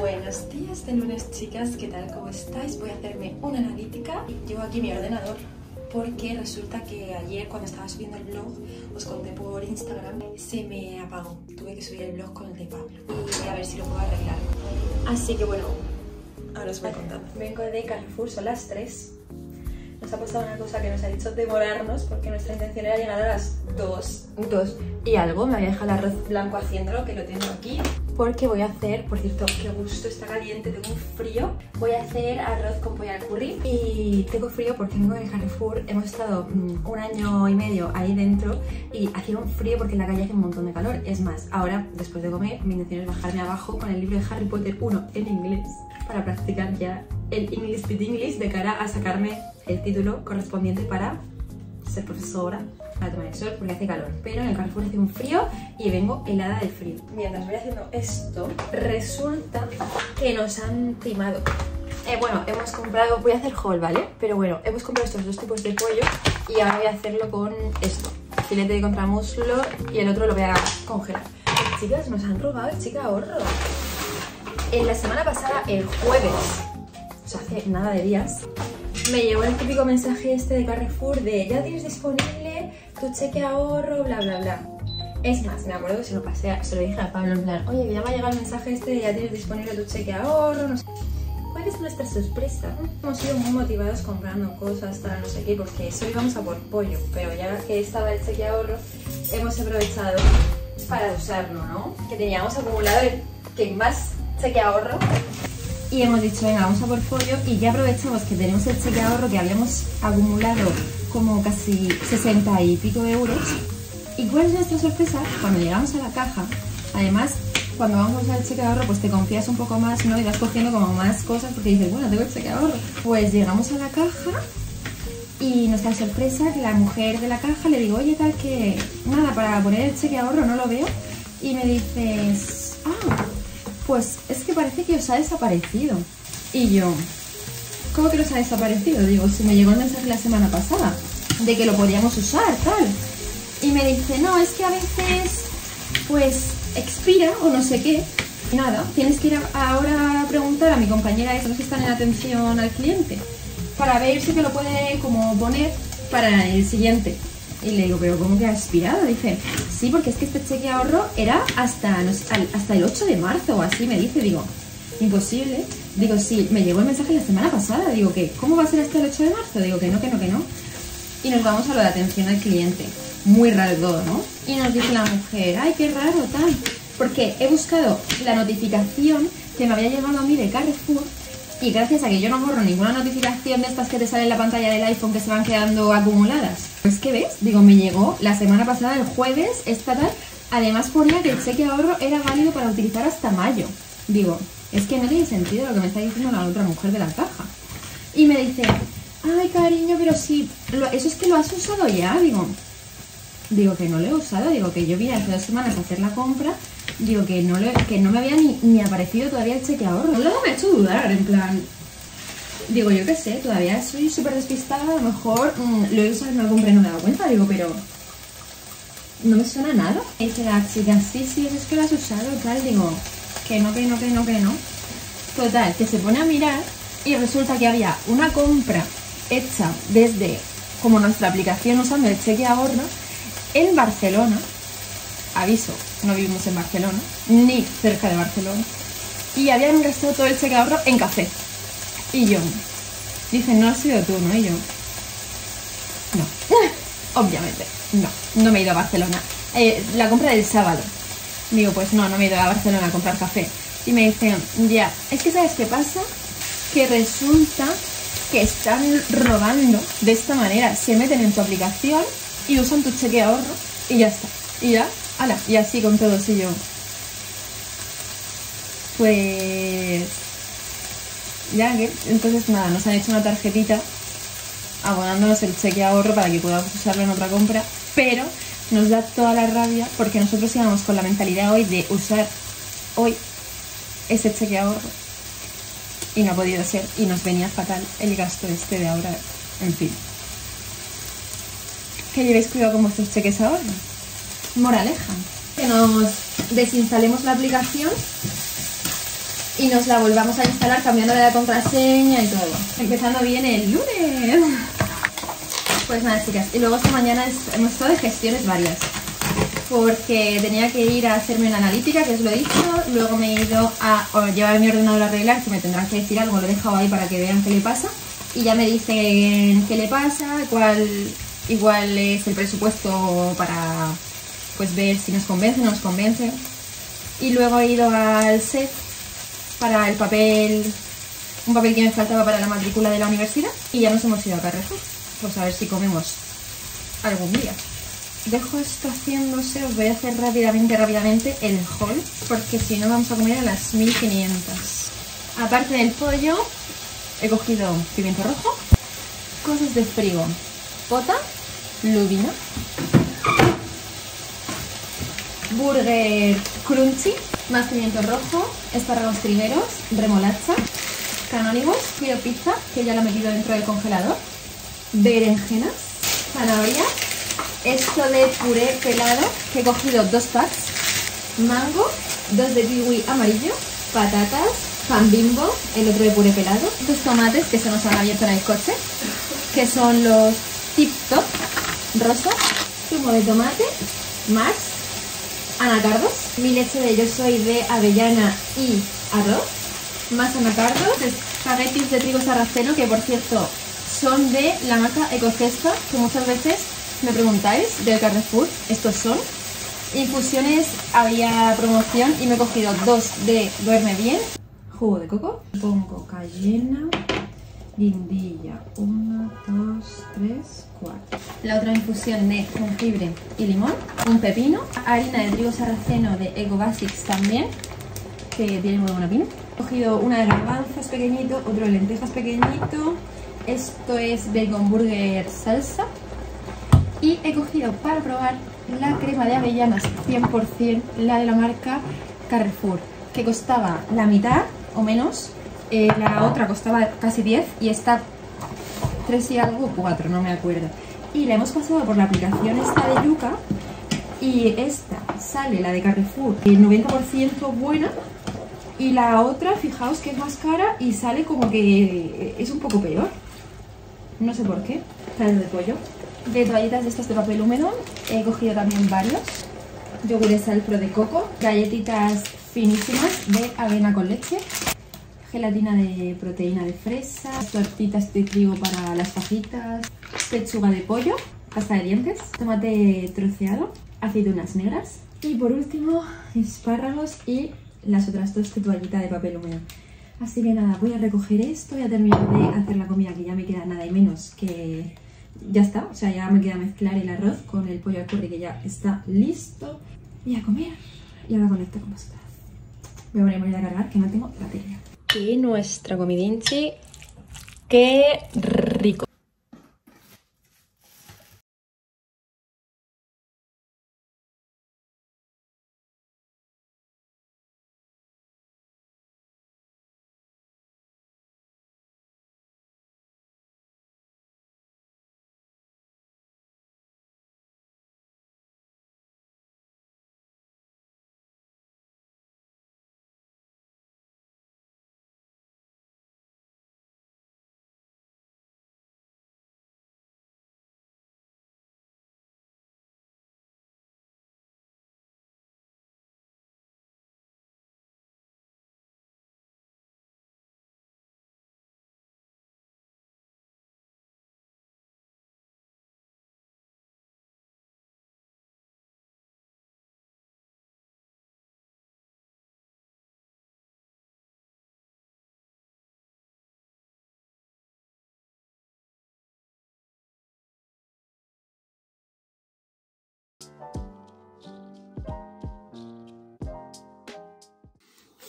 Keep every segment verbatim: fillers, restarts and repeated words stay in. Buenos días de lunes, chicas, ¿qué tal? ¿Cómo estáis? Voy a hacerme una analítica. Llevo aquí mi ordenador porque resulta que ayer cuando estaba subiendo el blog, os conté por Instagram, se me apagó. Tuve que subir el blog con el de Pablo y a ver si lo puedo arreglar. Así que bueno, ahora os voy contando. Vengo de Carrefour, son las tres. Nos ha pasado una cosa que nos ha dicho demorarnos porque nuestra intención era llegar a las dos. dos y algo. Me voy a dejar el arroz blanco haciéndolo, que lo tengo aquí. Porque voy a hacer, por cierto, qué gusto, está caliente, tengo un frío. Voy a hacer arroz con pollo al curry. Y tengo frío porque vengo de Carrefour. Hemos estado mmm, un año y medio ahí dentro y hacía un frío porque en la calle hace un montón de calor. Es más, ahora, después de comer, mi intención es bajarme abajo con el libro de Harry Potter uno en inglés para practicar ya el English with English de cara a sacarme el título correspondiente para ser profesora, a tomar el sol porque hace calor, pero en el Carrefour hace un frío y vengo helada del frío. Mientras voy haciendo esto, resulta que nos han timado. Eh, bueno, hemos comprado, voy a hacer haul, ¿vale? Pero bueno, hemos comprado estos dos tipos de pollo y ahora voy a hacerlo con esto, filete de contramuslo, y el otro lo voy a congelar. Chicas, nos han robado el chica ahorro. En la semana pasada, el jueves, o sea, hace nada de días, me llegó el típico mensaje este de Carrefour de ya tienes disponible tu cheque ahorro, bla bla bla. Es más, me acuerdo que se lo pasé, a, se lo dije a Pablo en plan, oye, que ya me ha llegado el mensaje este de ya tienes disponible tu cheque ahorro, no sé. ¿Cuál es nuestra sorpresa? Hemos sido muy motivados comprando cosas, tal, no sé qué, porque eso íbamos a por pollo, pero ya que estaba el cheque ahorro, hemos aprovechado para usarlo, ¿no? Que teníamos acumulado el que más cheque ahorro. Y hemos dicho, venga, vamos a por pollo, y ya aprovechamos que tenemos el cheque ahorro que habíamos acumulado como casi sesenta y pico de euros. ¿Y cuál es nuestra sorpresa? Cuando llegamos a la caja, además, cuando vamos a usar el cheque ahorro, pues te confías un poco más, ¿no? Y vas cogiendo como más cosas porque dices, bueno, tengo el cheque ahorro. Pues llegamos a la caja y nos da sorpresa que la mujer de la caja le digo, oye, tal, que nada, para poner el cheque ahorro no lo veo. Y me dices, ah, pues es que parece que os ha desaparecido. Y yo, ¿cómo que os ha desaparecido? Digo, si me llegó el mensaje la semana pasada de que lo podíamos usar, tal. Y me dice, no, es que a veces pues expira o no sé qué. Nada, tienes que ir a, ahora a preguntar a mi compañera de esos que están en atención al cliente para ver si te lo puede como poner para el siguiente. Y le digo, ¿pero cómo que ha expirado? Dice, sí, porque es que este cheque ahorro era hasta, no sé, hasta el ocho de marzo o así, me dice. Digo, imposible. Digo, sí, me llegó el mensaje la semana pasada. Digo, ¿qué? ¿Cómo va a ser hasta el ocho de marzo? Digo, que no, que no, que no. Y nos vamos a lo de atención al cliente. Muy raro todo, ¿no? Y nos dice la mujer, ay, qué raro, tal. Porque he buscado la notificación que me había llegado a mí de Carrefour. Y gracias a que yo no borro ninguna notificación de estas que te sale en la pantalla del iPhone que se van quedando acumuladas. Pues que ves, digo, me llegó la semana pasada, el jueves, esta tal. Además ponía que el cheque ahorro era válido para utilizar hasta mayo. Digo, es que no tiene sentido lo que me está diciendo la otra mujer de la caja. Y me dice, ay cariño, pero sí, lo, eso es que lo has usado ya, digo. Digo que no lo he usado, digo que yo vine hace dos semanas a hacer la compra. Digo que no, le, que no me había ni, ni aparecido todavía el cheque ahorro. Luego me he hecho dudar, en plan... Digo, yo qué sé, todavía soy súper despistada, a lo mejor mmm, lo he usado en algún pleno, no me he dado cuenta, digo, pero... No me suena nada. Y dice la chica, sí, sí, eso es que lo has usado, tal, digo... Que no, que no, que no, que no. Total, que se pone a mirar y resulta que había una compra hecha desde como nuestra aplicación usando el cheque ahorro en Barcelona. Aviso, no vivimos en Barcelona, ni cerca de Barcelona. Y habían gastado todo el cheque ahorro en café. Y yo, dije, no has sido tú, ¿no? Y yo, no, obviamente, no, no me he ido a Barcelona. Eh, la compra del sábado. Digo, pues no, no me he ido a Barcelona a comprar café. Y me dicen, ya, es que ¿sabes qué pasa? Que resulta que están robando de esta manera. Se meten en tu aplicación y usan tu cheque ahorro y ya está. Y ya... Ala, y así con todos. Y yo, pues ya que, entonces nada, nos han hecho una tarjetita abonándonos el cheque ahorro para que podamos usarlo en otra compra, pero nos da toda la rabia porque nosotros íbamos con la mentalidad hoy de usar hoy ese cheque ahorro y no ha podido ser y nos venía fatal el gasto este de ahora. En fin, que llevéis cuidado con vuestros cheques ahorro. Moraleja, que nos desinstalemos la aplicación y nos la volvamos a instalar cambiándole la contraseña y todo. Empezando bien el lunes. Pues nada, chicas, y luego esta mañana hemos estado de gestiones varias, porque tenía que ir a hacerme una analítica, que os lo he dicho, luego me he ido a llevar mi ordenador a arreglar, que me tendrán que decir algo, lo he dejado ahí para que vean qué le pasa, y ya me dicen qué le pasa, cuál, igual es el presupuesto para pues ver si nos convence o no nos convence, y luego he ido al S E F para el papel, un papel que me faltaba para la matrícula de la universidad, y ya nos hemos ido a Carrefour, pues a ver si comemos algún día. Dejo esto haciéndose, os voy a hacer rápidamente, rápidamente el haul, porque si no vamos a comer a las mil quinientas. Aparte del pollo, he cogido pimiento rojo, cosas de frigo, pota, lubina, burger crunchy, más pimiento rojo, espárragos trineros, remolacha, canónigos, pido pizza, que ya la he metido dentro del congelador, berenjenas, zanahorias, esto de puré pelado, que he cogido dos packs, mango, dos de kiwi amarillo, patatas, pan bimbo, el otro de puré pelado, dos tomates que se nos han abierto en el coche, que son los tip top, rosas, zumo de tomate, más anacardos, mi leche de yo soy de avellana y arroz, más anacardos, espaguetis de trigo sarraceno, que por cierto son de la marca Ecocesta, que muchas veces me preguntáis del Carrefour, estos son. Infusiones, había promoción y me he cogido dos de Duerme Bien. Jugo de coco. Pongo cayena, guindilla. Una, dos, tres, cuatro. La otra infusión de jengibre y limón. Un pepino. Harina de trigo sarraceno de Eco Basics también, que tiene muy buena opinión. He cogido una de garbanzos pequeñito, otro de lentejas pequeñito. Esto es bacon burger salsa. Y he cogido para probar la crema de avellanas cien por cien, la de la marca Carrefour, que costaba la mitad o menos, eh, la otra costaba casi diez y esta tres y algo, cuatro, no me acuerdo. Y la hemos pasado por la aplicación esta de Yuka y esta sale, la de Carrefour, el noventa por ciento buena, y la otra, fijaos que es más cara y sale como que es un poco peor. No sé por qué, sale de pollo. De toallitas de estas de papel húmedo, he cogido también varios, yogures Alpro de coco, galletitas finísimas de avena con leche, gelatina de proteína de fresa, tortitas de trigo para las fajitas, pechuga de pollo, pasta de dientes, tomate troceado, aceitunas negras y por último espárragos y las otras dos de toallita de papel húmedo. Así que nada, voy a recoger esto, voy a terminar de hacer la comida, que ya me queda nada y menos que... Ya está, o sea, ya me queda mezclar el arroz con el pollo al curry, que ya está listo. Y a comer. Y ahora conecto con vosotras. Voy a ponerme a cargar, que no tengo batería. Y nuestra comidinchi. ¡Qué rico!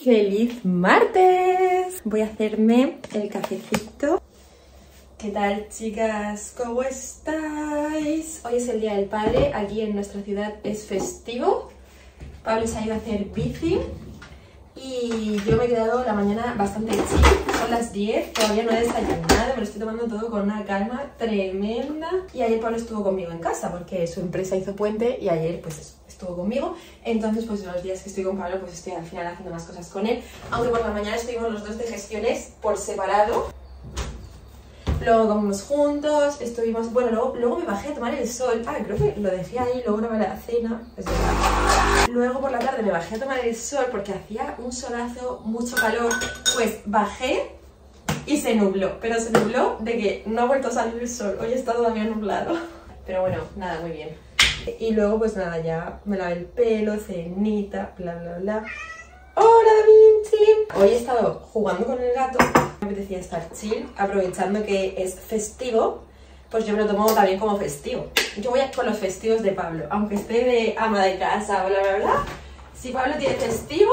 ¡Feliz martes! Voy a hacerme el cafecito. ¿Qué tal, chicas? ¿Cómo estáis? Hoy es el Día del Padre, aquí en nuestra ciudad es festivo. Pablo se ha ido a hacer bici y yo me he quedado la mañana bastante chill. Son las diez, todavía no he desayunado, pero estoy tomando todo con una calma tremenda. Y ayer Pablo estuvo conmigo en casa porque su empresa hizo puente y ayer pues eso, estuvo conmigo. Entonces pues los días que estoy con Pablo pues estoy al final haciendo más cosas con él. Aunque por la mañana estuvimos los dos de gestiones por separado. Luego comimos juntos, estuvimos... Bueno, luego, luego me bajé a tomar el sol. Ah, creo que lo dejé ahí, luego grabé la cena. Es verdad. Luego por la tarde me bajé a tomar el sol porque hacía un solazo, mucho calor. Pues bajé y se nubló. Pero se nubló de que no ha vuelto a salir el sol. Hoy está todavía nublado. Pero bueno, nada, muy bien. Y luego pues nada, ya me lavé el pelo, cenita, bla, bla, bla. ¡Hola, Da Vinci! Hoy he estado jugando con el gato. Me apetecía estar chill, aprovechando que es festivo, pues yo me lo tomo también como festivo. Yo voy a con los festivos de Pablo, aunque esté de ama de casa, bla, bla, bla. Si Pablo tiene festivo,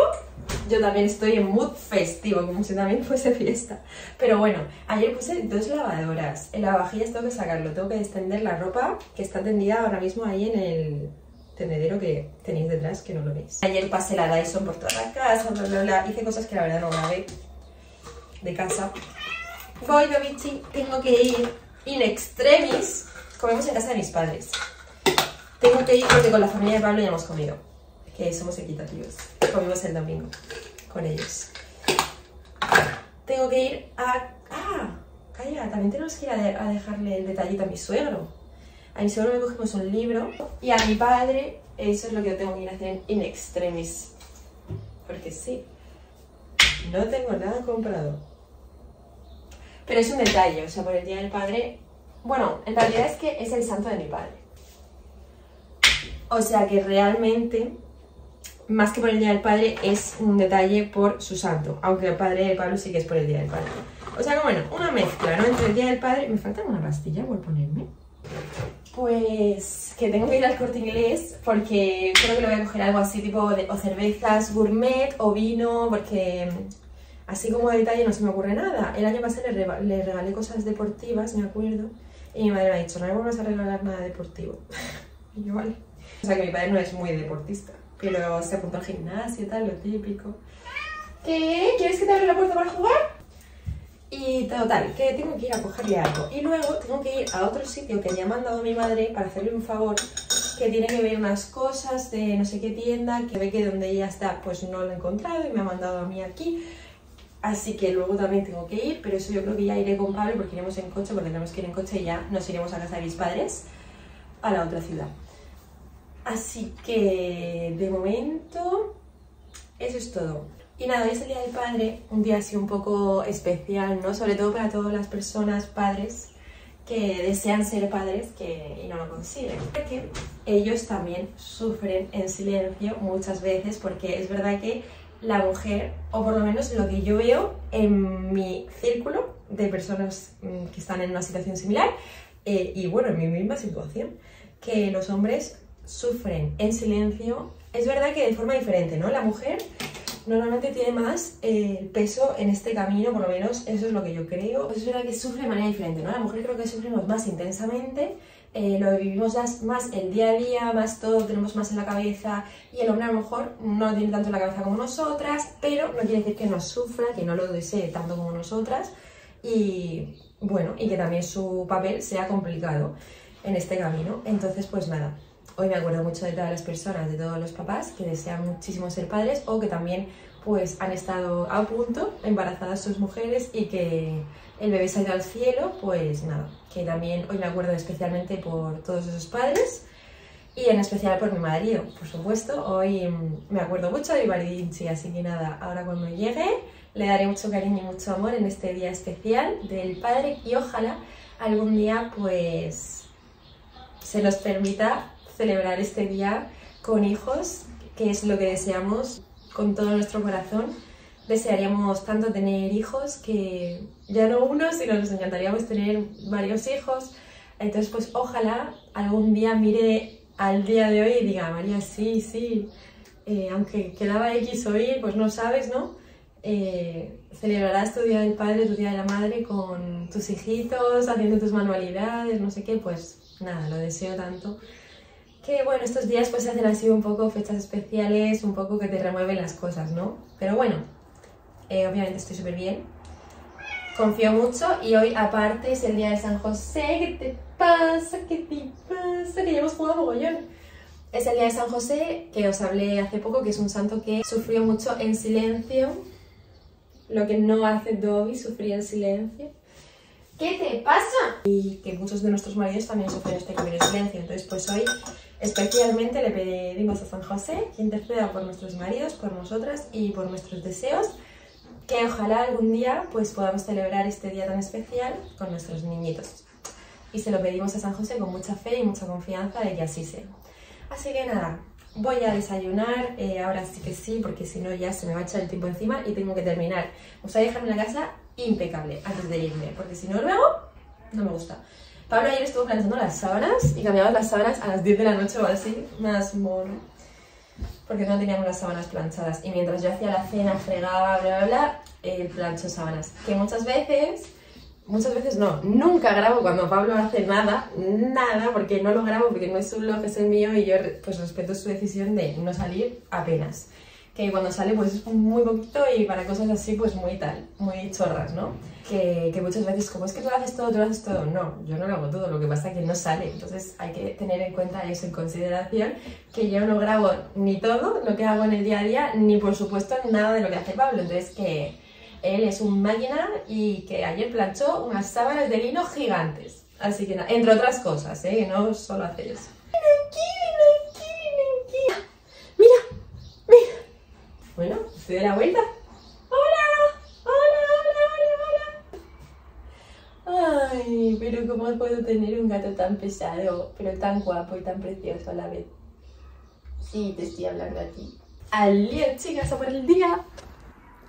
yo también estoy en mood festivo, como si también fuese fiesta. Pero bueno, ayer puse dos lavadoras. El lavavajillas tengo que sacarlo, tengo que extender la ropa que está tendida ahora mismo ahí en el... tendedero que tenéis detrás, que no lo veis. Ayer pasé la Dyson por toda la casa, bla, bla, bla. Hice cosas que la verdad no grabé de casa. Voy, Da Vinci, tengo que ir in extremis. Comemos en casa de mis padres. Tengo que ir porque con la familia de Pablo ya hemos comido, que somos equitativos. Comimos el domingo con ellos. Tengo que ir a... ¡Ah! Calla, también tenemos que ir a, de... a dejarle el detallito a mi suegro. A mi seguro me cogimos un libro y a mi padre, eso es lo que yo tengo que ir a hacer in extremis. Porque sí, no tengo nada comprado. Pero es un detalle, o sea, por el día del padre... Bueno, en realidad es que es el santo de mi padre. O sea que realmente, más que por el día del padre, es un detalle por su santo. Aunque el padre de Pablo sí que es por el día del padre. O sea que bueno, una mezcla, ¿no? Entre el día del padre... ¿Me falta una pastilla por ponerme? Pues que tengo que ir al Corte Inglés porque creo que lo voy a coger algo así tipo de, o cervezas gourmet o vino, porque así como de detalle no se me ocurre nada. El año pasado le, re, le regalé cosas deportivas, me acuerdo, y mi madre me ha dicho, no me vuelvas a regalar nada deportivo. Y yo, vale. O sea que mi padre no es muy deportista, pero se apuntó al gimnasio y tal, lo típico. ¿Qué? ¿Quieres que te abra la puerta para jugar? Y total, que tengo que ir a cogerle algo. Y luego tengo que ir a otro sitio que ya me ha mandado mi madre para hacerle un favor, que tiene que ver unas cosas de no sé qué tienda, que ve que donde ella está pues no lo he encontrado y me ha mandado a mí aquí. Así que luego también tengo que ir, pero eso yo creo que ya iré con Pablo porque iremos en coche, porque tenemos que ir en coche y ya nos iremos a casa de mis padres, a la otra ciudad. Así que de momento eso es todo. Y nada, hoy es el Día del Padre, un día así un poco especial, ¿no? Sobre todo para todas las personas, padres, que desean ser padres que, y no lo consiguen. Porque ellos también sufren en silencio muchas veces, porque es verdad que la mujer, o por lo menos lo que yo veo en mi círculo de personas que están en una situación similar, eh, y bueno, en mi misma situación, que los hombres sufren en silencio, es verdad que de forma diferente, ¿no? La mujer... normalmente tiene más eh, peso en este camino, por lo menos eso es lo que yo creo. Pues es verdad que sufre de manera diferente, ¿no? La mujer creo que sufrimos más intensamente, eh, lo vivimos más el día a día, más todo, lo tenemos más en la cabeza, y el hombre a lo mejor no lo tiene tanto en la cabeza como nosotras, pero no quiere decir que no sufra, que no lo desee tanto como nosotras, y bueno, y que también su papel sea complicado en este camino. Entonces, pues nada. Hoy me acuerdo mucho de todas las personas, de todos los papás que desean muchísimo ser padres o que también pues, han estado a punto, embarazadas sus mujeres y que el bebé se ha ido al cielo, pues nada, que también hoy me acuerdo especialmente por todos esos padres y en especial por mi marido, por supuesto. Hoy me acuerdo mucho de mi marido, así que nada, ahora cuando llegue le daré mucho cariño y mucho amor en este día especial del padre y ojalá algún día pues se nos permita celebrar este día con hijos, que es lo que deseamos con todo nuestro corazón. Desearíamos tanto tener hijos que ya no uno, sino nos encantaríamos tener varios hijos. Entonces, pues ojalá algún día mire al día de hoy y diga, María, sí, sí, eh, aunque quedaba X o Y, pues no sabes, ¿no? Eh, celebrarás tu día del padre, tu día de la madre con tus hijitos, haciendo tus manualidades, no sé qué, pues nada, lo deseo tanto. Que bueno, estos días pues se hacen así un poco fechas especiales, un poco que te remueven las cosas, ¿no? Pero bueno, eh, obviamente estoy súper bien, confío mucho y hoy aparte es el día de San José. ¿Qué te pasa? ¿Qué te pasa? Que ya hemos jugado mogollón. Es el día de San José, que os hablé hace poco, que es un santo que sufrió mucho en silencio, lo que no hace Dobby, sufrir en silencio. ¿Qué te pasa? Y que muchos de nuestros maridos también sufren este camino en silencio. Entonces pues hoy especialmente le pedimos a San José que interceda por nuestros maridos, por nosotras y por nuestros deseos, que ojalá algún día pues podamos celebrar este día tan especial con nuestros niñitos. Y se lo pedimos a San José con mucha fe y mucha confianza de que así sea. Así que nada, voy a desayunar, eh, ahora sí que sí, porque si no ya se me va a echar el tiempo encima y tengo que terminar. Os voy a dejarme la casa impecable antes de irme, porque si no luego no me gusta. Pablo ayer estuvo planchando las sábanas y cambiamos las sábanas a las diez de la noche o así, más mono, porque no teníamos las sábanas planchadas. Y mientras yo hacía la cena, fregaba, bla, bla, bla, eh, plancho sábanas. Que muchas veces... Muchas veces no, nunca grabo cuando Pablo hace nada, nada, porque no lo grabo, porque no es su blog, es el mío y yo pues respeto su decisión de no salir apenas. Que cuando sale pues es muy poquito y para cosas así pues muy tal, muy chorras, ¿no? Que, que muchas veces como es que tú lo haces todo, tú lo haces todo, no, yo no lo hago todo, lo que pasa es que no sale. Entonces hay que tener en cuenta eso, en consideración, que yo no grabo ni todo lo que hago en el día a día, ni por supuesto nada de lo que hace Pablo, entonces que... Él es un máquina y que ayer planchó unas sábanas de lino gigantes. Así que nada, entre otras cosas, ¿eh? Que no solo hace eso. ¡Mira, mira, mira! Bueno, estoy de la vuelta. ¡Hola! ¡Hola, hola, hola, hola! Ay, pero ¿cómo puedo tener un gato tan pesado, pero tan guapo y tan precioso a la vez? Sí, te estoy hablando a ti. ¡Adiós, chicas! ¡A por el día!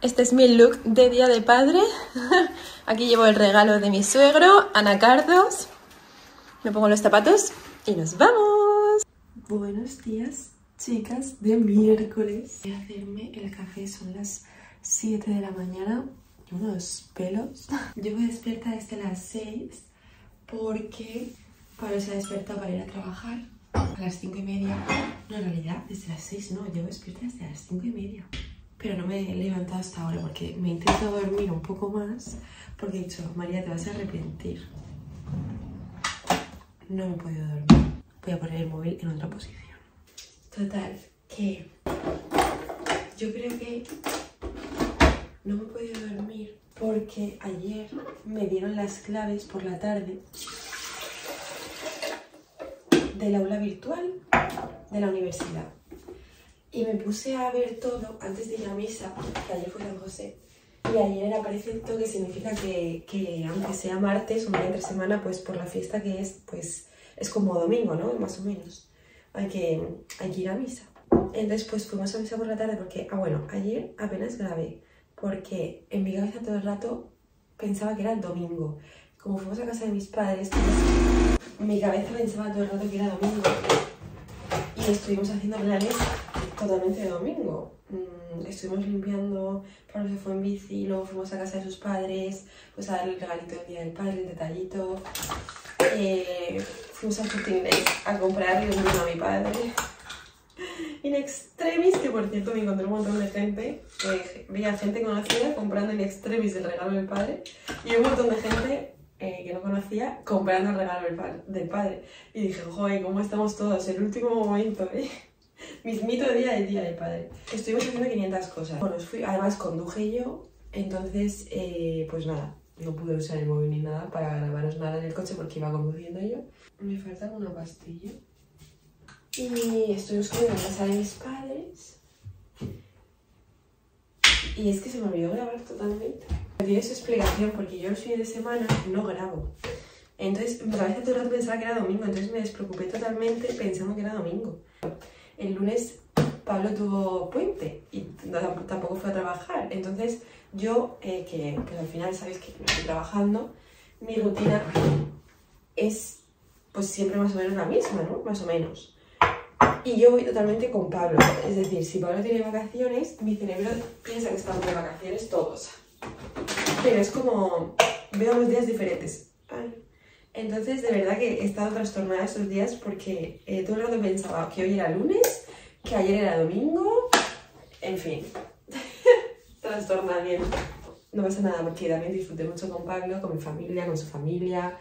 Este es mi look de Día de Padre. Aquí llevo el regalo de mi suegro, anacardos. Me pongo los zapatos y nos vamos. Buenos días, chicas, de miércoles. Voy a hacerme el café, son las siete de la mañana. Y unos pelos. Llevo despierta desde las seis porque Pablo se ha despertado para ir a trabajar a las cinco y media. No, en realidad, desde las seis no, llevo despierta desde las cinco y media. Pero no me he levantado hasta ahora porque me he intentado dormir un poco más porque he dicho, María, te vas a arrepentir. No me he podido dormir. Voy a poner el móvil en otra posición. Total, que yo creo que no me he podido dormir porque ayer me dieron las claves por la tarde del aula virtual de la universidad. Y me puse a ver todo antes de ir a misa, que ayer fue San José. Y ayer era precepto, que significa que, que aunque sea martes, un día entre semana, pues por la fiesta que es, pues es como domingo, ¿no? Más o menos. Hay que, hay que ir a misa. Entonces pues fuimos a misa por la tarde porque, ah bueno, ayer apenas grabé. Porque en mi cabeza todo el rato pensaba que era el domingo. Como fuimos a casa de mis padres, pues, mi cabeza pensaba todo el rato que era domingo. Y estuvimos haciendo planes totalmente de domingo. Mm, estuvimos limpiando, Pablo se fue en bici, luego fuimos a casa de sus padres, pues a darle el regalito del día del padre, el detallito. Eh, fuimos a Corte Inglés a comprarle un vino a mi padre. In extremis, que por cierto me encontré un montón de gente, eh, veía gente conocida comprando in extremis el regalo del padre y un montón de gente eh, que no conocía comprando el regalo del, pa del padre. Y dije, joder, ¿cómo estamos todos? El último momento, ¿eh? Mismito día de día de padre. Estuvimos haciendo quinientas cosas. Bueno, fui, además conduje yo, entonces, eh, pues nada, no pude usar el móvil ni nada para grabaros nada en el coche porque iba conduciendo yo. Me falta una pastilla. Y estuvimos comiendo en casa de mis padres. Y es que se me olvidó grabar totalmente. Tiene su explicación porque yo el fin de semana no grabo. Entonces, mi cabeza todo el rato pensaba que era domingo, entonces me despreocupé totalmente pensando que era domingo. El lunes Pablo tuvo puente y tampoco fue a trabajar. Entonces yo, eh, que pues al final sabéis que estoy trabajando, mi rutina es pues siempre más o menos la misma, ¿no? Más o menos. Y yo voy totalmente con Pablo. Es decir, si Pablo tiene vacaciones, mi cerebro piensa que estamos de vacaciones todos. Pero es como, veo los días diferentes. Ay. Entonces, de verdad que he estado trastornada estos días porque eh, todo el rato pensaba que hoy era lunes, que ayer era domingo, en fin, trastornamiento. No pasa nada porque también disfruté mucho con Pablo, con mi familia, con su familia,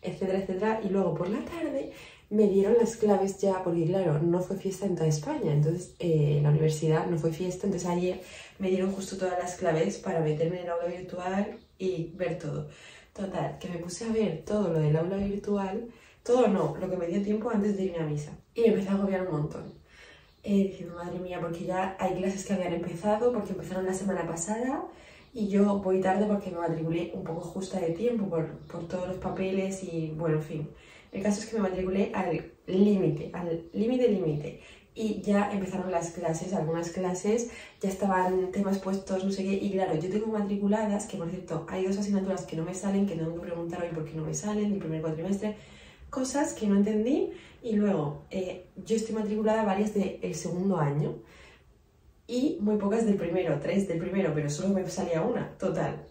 etcétera, etcétera. Y luego por la tarde me dieron las claves ya, porque claro, no fue fiesta en toda España, entonces eh, la universidad no fue fiesta, entonces ayer me dieron justo todas las claves para meterme en el aula virtual y ver todo. Total, que me puse a ver todo lo del aula virtual, todo no, lo que me dio tiempo antes de irme a misa, y me empecé a agobiar un montón. Eh, diciendo, madre mía, porque ya hay clases que habían empezado, porque empezaron la semana pasada y yo voy tarde porque me matriculé un poco justa de tiempo por, por todos los papeles y bueno, en fin. El caso es que me matriculé al límite, al límite, límite. Y ya empezaron las clases, algunas clases, ya estaban temas puestos, no sé qué. Y claro, yo tengo matriculadas, que por cierto, hay dos asignaturas que no me salen, que tengo que preguntar hoy por qué no me salen, mi primer cuatrimestre. Cosas que no entendí. Y luego, eh, yo estoy matriculada varias del segundo año y muy pocas del primero, tres del primero, pero solo me salía una, total.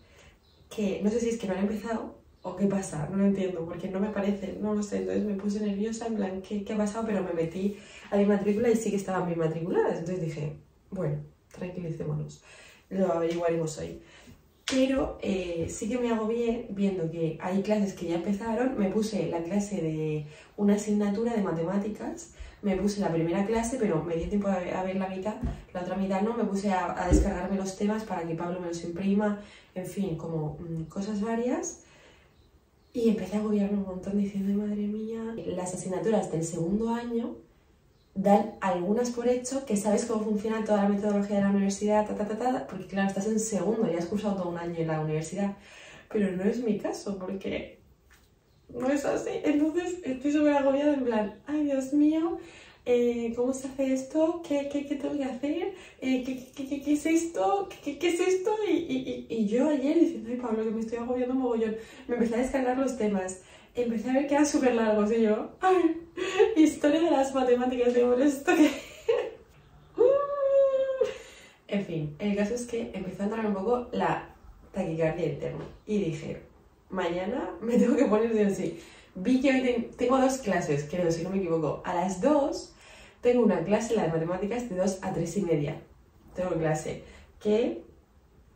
Que no sé si es que no han empezado o qué pasa, no lo entiendo, porque no me aparece, no lo sé. Entonces me puse nerviosa, en plan, ¿qué, qué ha pasado? Pero me metí a mi matrícula y sí que estaban bien matriculadas. Entonces dije, bueno, tranquilicémonos, lo averiguaremos hoy. Pero eh, sí que me agobié viendo que hay clases que ya empezaron. Me puse la clase de una asignatura de matemáticas, me puse la primera clase, pero me dio tiempo a ver, a ver la mitad, la otra mitad no, me puse a, a descargarme los temas para que Pablo me los imprima, en fin, como mmm, cosas varias. Y empecé a agobiarme un montón diciendo, madre mía, las asignaturas del segundo año dan algunas por hecho, que sabes cómo funciona toda la metodología de la universidad, ta, ta, ta, ta, porque claro, estás en segundo, ya has cursado todo un año en la universidad, pero no es mi caso, porque no es así. Entonces estoy súper agobiada, en plan, ay Dios mío, eh, ¿cómo se hace esto? ¿Qué, qué, qué tengo que hacer? Eh, ¿qué, qué, qué, ¿Qué es esto? ¿Qué, qué, qué es esto? Y, y, y, y yo ayer diciendo, ay Pablo, que me estoy agobiando un mogollón, me empecé a descargar los temas, empecé a ver que eran súper largos y yo, ay, historia de las matemáticas, digo, esto que... uh. En fin, el caso es que empezó a entrar un poco la taquicardia interna y dije, mañana me tengo que poner de sí. Vi que hoy ten... tengo dos clases, creo, si no me equivoco, a las dos tengo una clase, la de matemáticas, de dos a tres y media, tengo clase, que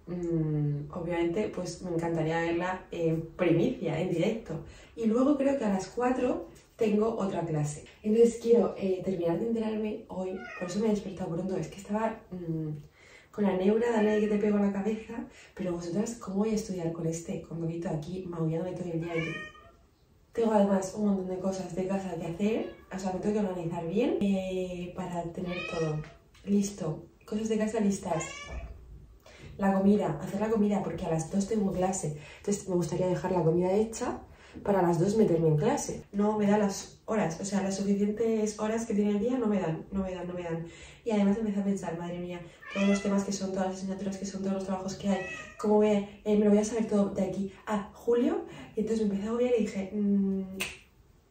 Mm, obviamente pues me encantaría verla en primicia, en directo. Y luego creo que a las cuatro tengo otra clase. Entonces quiero eh, terminar de enterarme hoy, por eso me he despertado pronto. Es que estaba mm, con la neura, dale que te pego en la cabeza. Pero vosotras, ¿cómo voy a estudiar con este condoquito aquí maullándome todo el día? Y tengo además un montón de cosas de casa que hacer, o sea, me tengo que organizar bien eh, para tener todo listo, cosas de casa listas. La comida, hacer la comida, porque a las dos tengo clase. Entonces me gustaría dejar la comida hecha para las dos meterme en clase. No me da las horas, o sea, las suficientes horas que tiene el día no me dan, no me dan, no me dan. Y además empecé a pensar, madre mía, todos los temas que son, todas las asignaturas que son, todos los trabajos que hay, ¿cómo voy a, eh, me lo voy a saber todo de aquí a julio? Y entonces me empecé a agobiar y dije, mmm,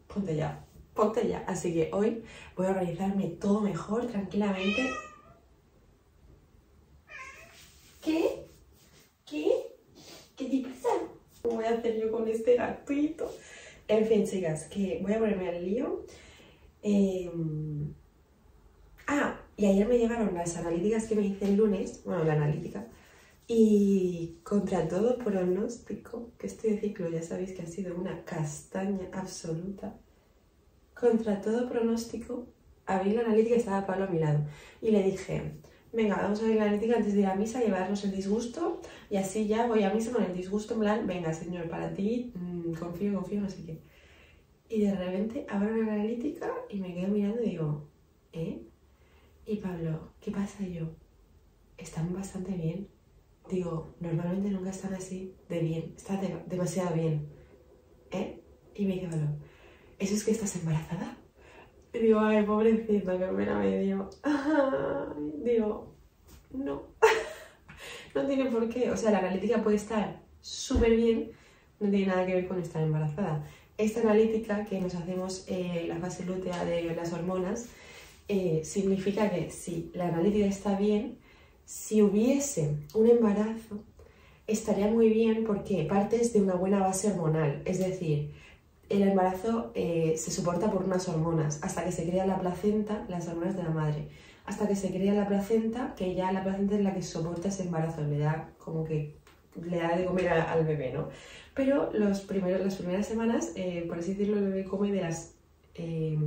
ponte ya, ponte ya. Así que hoy voy a organizarme todo mejor, tranquilamente. ¿Qué? ¿Qué? ¿Qué te pasa? ¿Cómo voy a hacer yo con este gatito? En fin, chicas, que voy a ponerme al lío. Eh... Ah, y ayer me llegaron las analíticas que me hice el lunes. Bueno, la analítica. Y contra todo pronóstico, que este ciclo ya sabéis que ha sido una castaña absoluta. Contra todo pronóstico, abrí la analítica y estaba Pablo a mi lado. Y le dije, venga, vamos a ver la analítica antes de ir a misa, llevarnos el disgusto y así ya voy a misa con el disgusto en plan, venga señor, para ti, mmm, confío, confío, no sé qué. Y de repente abro la analítica y me quedo mirando y digo, ¿eh? Y Pablo, ¿qué pasa? Yo, están bastante bien. Digo, normalmente nunca están así de bien, está de, demasiado bien. ¿Eh? Y me dice Pablo, ¿eso es que estás embarazada? Y digo, ay, pobrecita, que pena me dio. Digo, no. No tiene por qué. O sea, la analítica puede estar súper bien, no tiene nada que ver con estar embarazada. Esta analítica que nos hacemos eh, la fase lútea de las hormonas, eh, significa que si la analítica está bien, si hubiese un embarazo, estaría muy bien porque partes de una buena base hormonal. Es decir, el embarazo eh, se soporta por unas hormonas hasta que se crea la placenta, las hormonas de la madre, hasta que se crea la placenta, que ya la placenta es la que soporta ese embarazo, le da como que le da de comer a, al bebé, ¿no? Pero los primeros, las primeras semanas, eh, por así decirlo, el bebé come de las eh,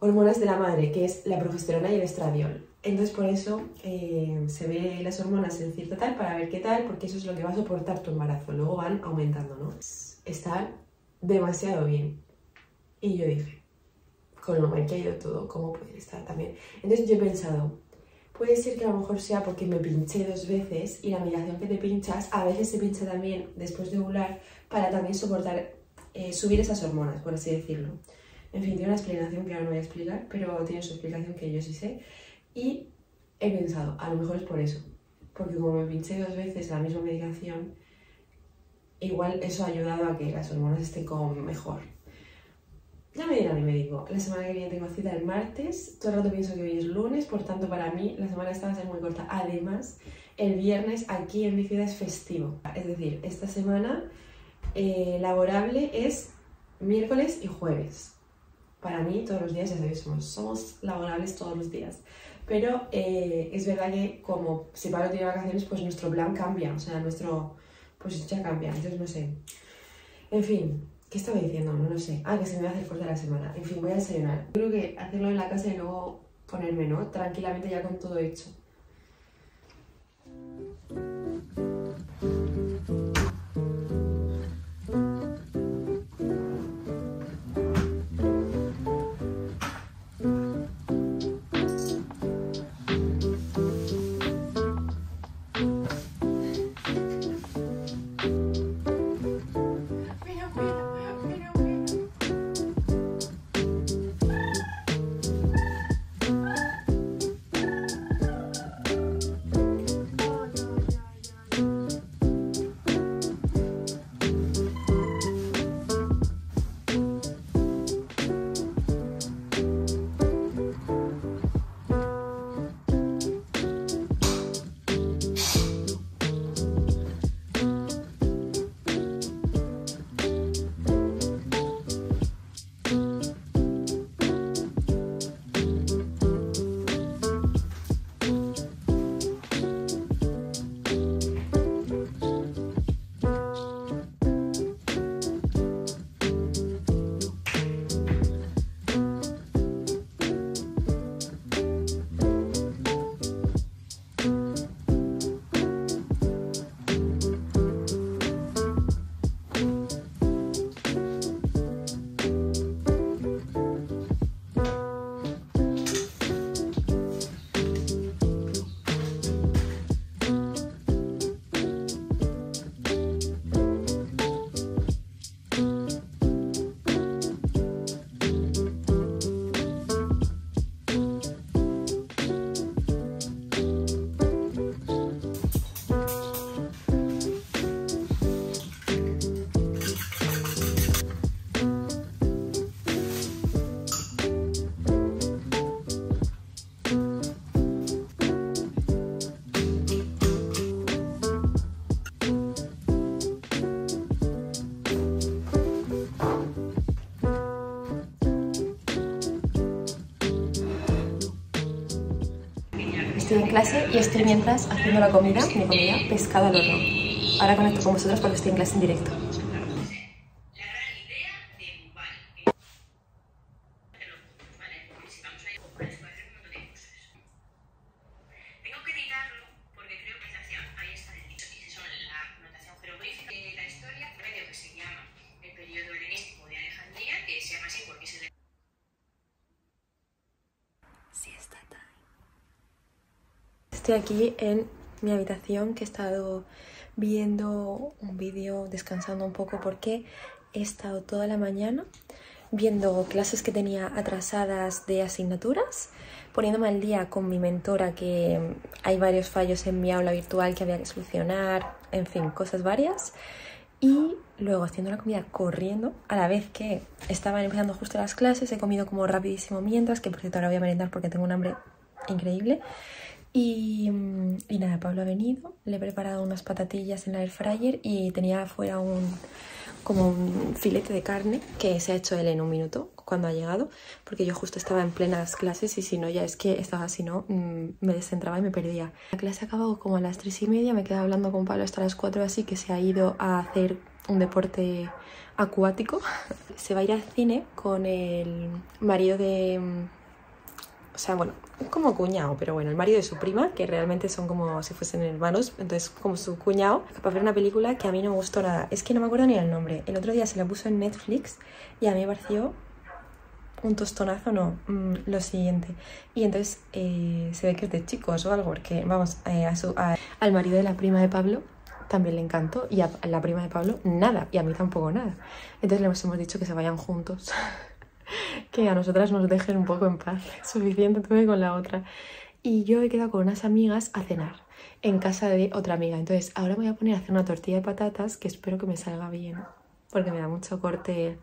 hormonas de la madre, que es la progesterona y el estradiol. Entonces por eso eh, se ve las hormonas en cierta tal para ver qué tal, porque eso es lo que va a soportar tu embarazo. Luego van aumentando, ¿no? Está demasiado bien. Y yo dije, con lo mal que ha ido todo, ¿cómo puede estar también? Entonces yo he pensado, puede ser que a lo mejor sea porque me pinché dos veces, y la medicación que te pinchas a veces se pincha también después de ovular para también soportar, eh, subir esas hormonas, por así decirlo. En fin, tiene una explicación que ahora no voy a explicar, pero tiene su explicación que yo sí sé. Y he pensado, a lo mejor es por eso, porque como me pinché dos veces la misma medicación, igual eso ha ayudado a que las hormonas estén como mejor. Ya me dirá mi médico, la semana que viene tengo cita el martes, todo el rato pienso que hoy es lunes, por tanto para mí la semana esta va a ser muy corta. Además, el viernes aquí en mi ciudad es festivo, es decir, esta semana eh, laborable es miércoles y jueves. Para mí, todos los días, ya sabéis, somos, somos laborables todos los días. Pero eh, es verdad que como si Pablo tiene vacaciones, pues nuestro plan cambia. O sea, nuestro... pues ya cambia. Entonces, no sé. En fin, ¿qué estaba diciendo? No lo sé. Ah, que se me va a hacer corta la semana. En fin, voy a desayunar. Yo creo que hacerlo en la casa y luego ponerme, ¿no? Tranquilamente ya con todo hecho. Estoy en clase y estoy mientras haciendo la comida, mi comida, pescado al horno. Ahora conecto con vosotros porque estoy en clase en directo. Estoy aquí en mi habitación, que he estado viendo un vídeo, descansando un poco, porque he estado toda la mañana viendo clases que tenía atrasadas de asignaturas, poniéndome al día con mi mentora, que hay varios fallos en mi aula virtual que había que solucionar, en fin, cosas varias. Y luego haciendo la comida corriendo, a la vez que estaban empezando justo las clases, he comido como rapidísimo mientras, que por cierto ahora voy a merendar porque tengo un hambre increíble. Y, y nada, Pablo ha venido, le he preparado unas patatillas en la air fryer y tenía afuera un, como un filete de carne que se ha hecho él en un minuto cuando ha llegado, porque yo justo estaba en plenas clases y si no, ya es que estaba, si no, me descentraba y me perdía. La clase acabó como a las tres y media, me quedé hablando con Pablo hasta las cuatro, así que se ha ido a hacer un deporte acuático. Se va a ir al cine con el marido de... O sea, bueno, como cuñado, pero bueno, el marido de su prima, que realmente son como si fuesen hermanos, entonces como su cuñado, para ver una película que a mí no me gustó nada. Es que no me acuerdo ni el nombre. El otro día se la puso en Netflix y a mí me pareció un tostonazo, no, mm, lo siguiente. Y entonces eh, se ve que es de chicos o algo, porque vamos, eh, a su, a, al marido de la prima de Pablo también le encantó y a la prima de Pablo nada, y a mí tampoco nada. Entonces les hemos dicho que se vayan juntos. Que a nosotras nos dejen un poco en paz. Suficiente tuve con la otra. Y yo he quedado con unas amigas a cenar en casa de otra amiga. Entonces ahora me voy a poner a hacer una tortilla de patatas, que espero que me salga bien, porque me da mucho corte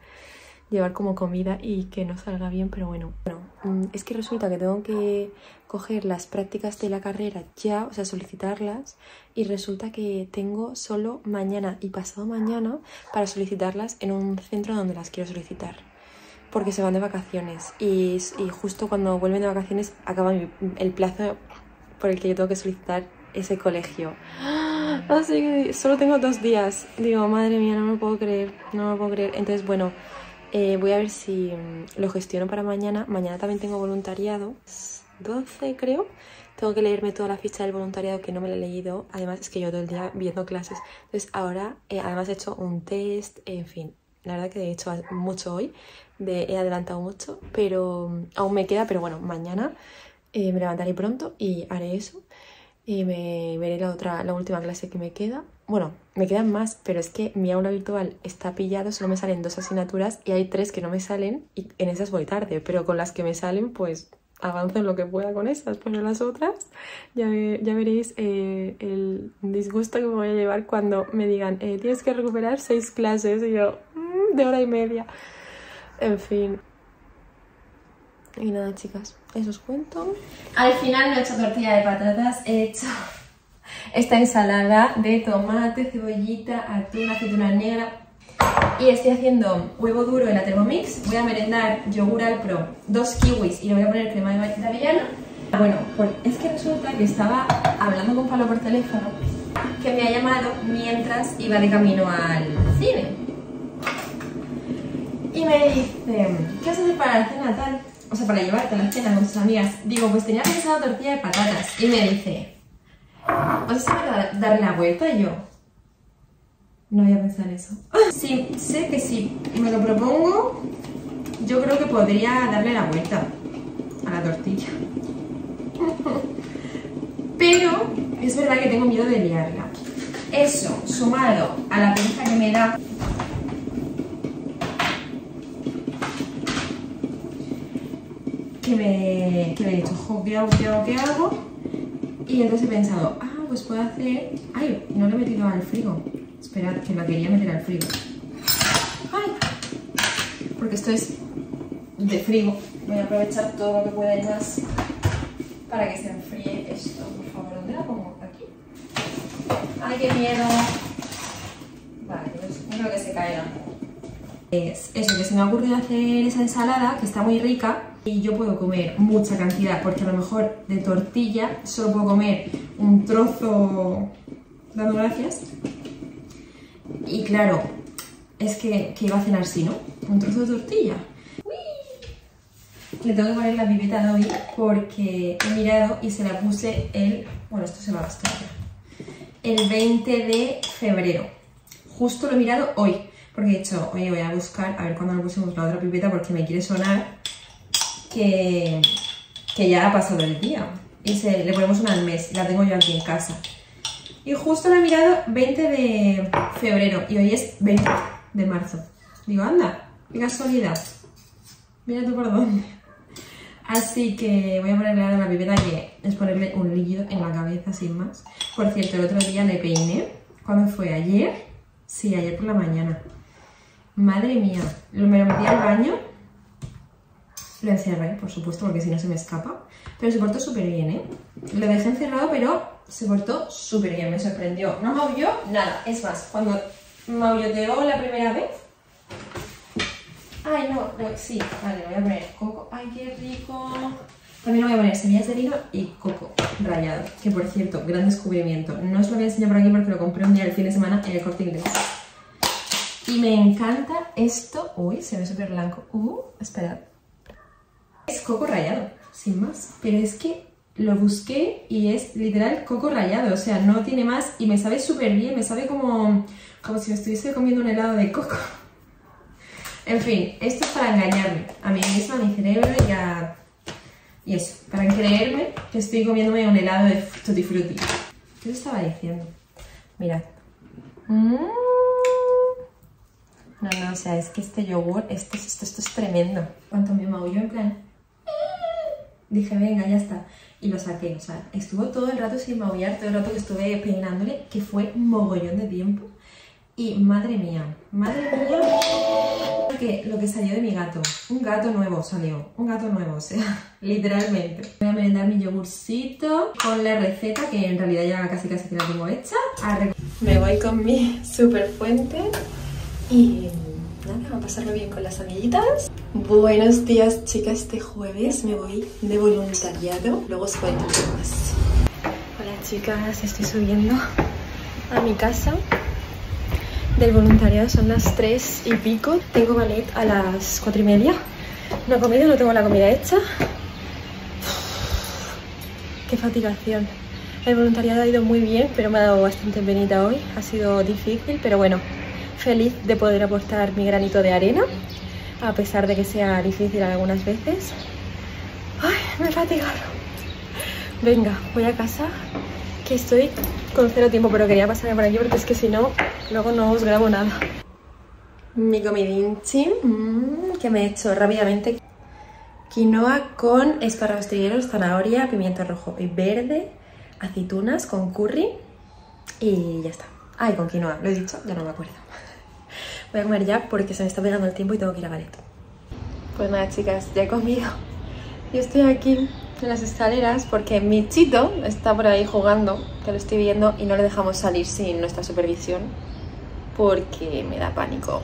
llevar como comida y que no salga bien. Pero bueno, bueno, es que resulta que tengo que coger las prácticas de la carrera ya, o sea, solicitarlas. Y resulta que tengo solo mañana y pasado mañana para solicitarlas en un centro donde las quiero solicitar, porque se van de vacaciones y, y justo cuando vuelven de vacaciones acaba mi, el plazo por el que yo tengo que solicitar ese colegio. Así que solo tengo dos días. Digo, madre mía, no me lo puedo creer, no me lo puedo creer. Entonces, bueno, eh, voy a ver si lo gestiono para mañana. Mañana también tengo voluntariado, doce creo. Tengo que leerme toda la ficha del voluntariado, que no me la he leído. Además, es que yo todo el día viendo clases. Entonces, ahora, eh, además he hecho un test, en fin. La verdad que he hecho mucho hoy, de, he adelantado mucho, pero aún me queda. Pero bueno, mañana eh, me levantaré pronto y haré eso. Y me veré la otra, la última clase que me queda. Bueno, me quedan más, pero es que mi aula virtual está pillado, solo me salen dos asignaturas y hay tres que no me salen y en esas voy tarde. Pero con las que me salen, pues avanzo en lo que pueda con esas, pero en las otras ya, ve, ya veréis eh, el disgusto que me voy a llevar cuando me digan eh, tienes que recuperar seis clases y yo... de hora y media. En fin. Y nada, chicas, eso os cuento. Al final no he hecho tortilla de patatas, he hecho esta ensalada de tomate, cebollita, atún, aceituna negra. Y estoy haciendo huevo duro en la Thermomix. Voy a merendar yogur Alpro, dos kiwis y le voy a poner crema de avellana. Bueno, pues es que resulta que estaba hablando con Pablo por teléfono, que me ha llamado mientras iba de camino al cine. Y me dice, ¿qué vas a hacer para la cena tal? O sea, para llevarte a la cena con tus amigas. Digo, pues tenía pensado tortilla de patatas. Y me dice, ¿os sabes darle la vuelta? Y yo, no voy a pensar eso. Sí, sé que si me lo propongo, yo creo que podría darle la vuelta a la tortilla. Pero es verdad que tengo miedo de liarla. Eso, sumado a la pereza que me da... Que me, que me he dicho, jo, ¿qué hago, qué hago, qué hago? Y entonces he pensado, ah, pues puedo hacer... Ay, no lo he metido al frigo. Esperad, que lo quería meter al frigo. Ay, porque esto es de frigo. Voy a aprovechar todo lo que pueda y más para que se enfríe esto. Por favor, ¿dónde la pongo? Aquí. Ay, qué miedo. Vale, pues creo que se caerá. Es eso, que se me ha ocurrido hacer esa ensalada, que está muy rica. Y yo puedo comer mucha cantidad, porque a lo mejor de tortilla solo puedo comer un trozo dando gracias. Y claro, es que, que iba a cenar si no, un trozo de tortilla. ¡Uy! Le tengo que poner la pipeta de hoy porque he mirado y se la puse el... Bueno, esto se va a gastar el veinte de febrero. Justo lo he mirado hoy, porque he dicho, oye, voy a buscar a ver cuándo le pusimos la otra pipeta, porque me quiere sonar Que, que ya ha pasado el día y se, le ponemos una al mes. La tengo yo aquí en casa y justo la he mirado veinte de febrero y hoy es veinte de marzo. Digo, anda, qué casualidad, mira tú por dónde. Así que voy a ponerle ahora la pipeta, que es ponerle un líquido en la cabeza sin más. Por cierto, el otro día le peiné. ¿Cuándo fue? ¿Ayer? Sí, ayer por la mañana. Madre mía, me lo metí al baño. Lo encerré, por supuesto, porque si no se me escapa. Pero se portó súper bien, ¿eh? Lo dejé encerrado, pero se portó súper bien. Me sorprendió. No me huyó nada. Es más, cuando maulloteó la primera vez. Ay, no, no, sí, vale, voy a poner coco. Ay, qué rico. También voy a poner semillas de lino y coco rallado. Que por cierto, gran descubrimiento. No os lo voy a enseñar por aquí porque lo compré un día el fin de semana en el Corte Inglés. Y me encanta esto. Uy, se ve súper blanco. Uh, esperad. Es coco rallado, sin más. Pero es que lo busqué y es literal coco rallado. O sea, no tiene más y me sabe súper bien. Me sabe como, como si me estuviese comiendo un helado de coco. En fin, esto es para engañarme a mí misma, a mi cerebro y a... Y eso, para creerme que estoy comiéndome un helado de tutti frutti. ¿Qué os estaba diciendo? Mirad. Mm. No, no, o sea, es que este yogur, esto, esto, esto es tremendo. Cuando me maulló en plan... Dije, venga, ya está. Y lo saqué, o sea, estuvo todo el rato sin maullar, todo el rato que estuve peinándole, que fue un mogollón de tiempo. Y madre mía, madre mía, lo que, lo que salió de mi gato. Un gato nuevo salió, un gato nuevo, o sea, literalmente. Voy a merendar mi yogurcito con la receta, que en realidad ya casi casi que la tengo hecha. Arre... Me voy con mi super fuente y nada, a pasarlo bien con las amiguitas. Buenos días, chicas, este jueves me voy de voluntariado. Luego os cuento más. Hola, chicas, estoy subiendo a mi casa. Del voluntariado son las tres y pico. Tengo ballet a las cuatro y media. No he comido, no tengo la comida hecha. Uf, qué fatigación. El voluntariado ha ido muy bien, pero me ha dado bastante penita hoy. Ha sido difícil, pero bueno, feliz de poder aportar mi granito de arena, a pesar de que sea difícil algunas veces. Ay, me he fatigado. Venga, voy a casa, que estoy con cero tiempo, pero quería pasarme por aquí porque es que si no, luego no os grabo nada. Mi comidinchi, mmm, que me he hecho rápidamente. Quinoa con espárragos trigueros, zanahoria, pimiento rojo y verde, aceitunas con curry y ya está. Ay, con quinoa, lo he dicho, ya no me acuerdo. Voy a comer ya porque se me está pegando el tiempo y tengo que ir a ballet. Pues nada, chicas, ya he comido. Yo estoy aquí en las escaleras porque mi chito está por ahí jugando, que lo estoy viendo, y no le dejamos salir sin nuestra supervisión porque me da pánico.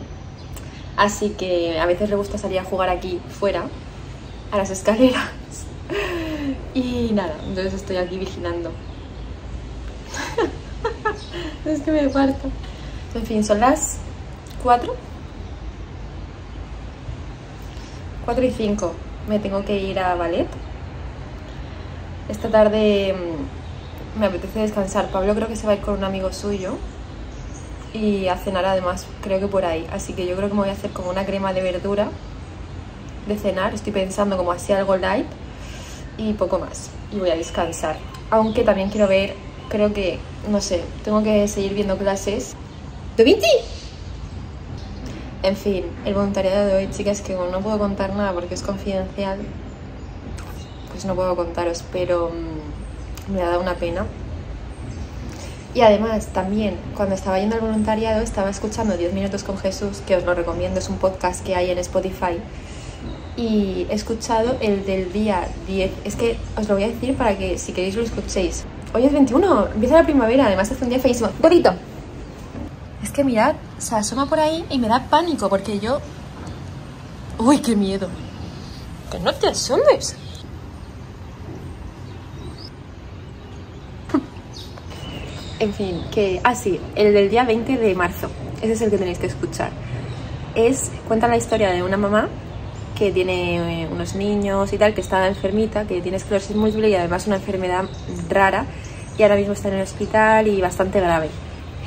Así que a veces le gusta salir a jugar aquí fuera, a las escaleras. Y nada, entonces estoy aquí vigilando. Es que me parto. En fin, son las cuatro, cuatro y cinco. Me tengo que ir a ballet. Esta tarde me apetece descansar. Pablo creo que se va a ir con un amigo suyo y a cenar además, creo que por ahí. Así que yo creo que me voy a hacer como una crema de verdura de cenar. Estoy pensando como así algo light y poco más. Y voy a descansar. Aunque también quiero ver, creo que, no sé, tengo que seguir viendo clases. ¡Da Vinci! En fin, el voluntariado de hoy, chicas, que no puedo contar nada porque es confidencial. Pues no puedo contaros, pero me ha dado una pena. Y además también cuando estaba yendo al voluntariado estaba escuchando diez minutos con Jesús, que os lo recomiendo, es un podcast que hay en Spotify, y he escuchado el del día diez, es que os lo voy a decir para que si queréis lo escuchéis. Hoy es veintiuno, empieza la primavera, además hace un día feísimo. ¡Gorito! Es que mirad, se asoma por ahí y me da pánico porque yo... ¡Uy, qué miedo! ¡Que no te asomes! En fin, que... Ah, sí, el del día veinte de marzo. Ese es el que tenéis que escuchar. Es... Cuenta la historia de una mamá que tiene eh, unos niños y tal, que está enfermita, que tiene esclerosis múltiple y además una enfermedad rara. Y ahora mismo está en el hospital y bastante grave.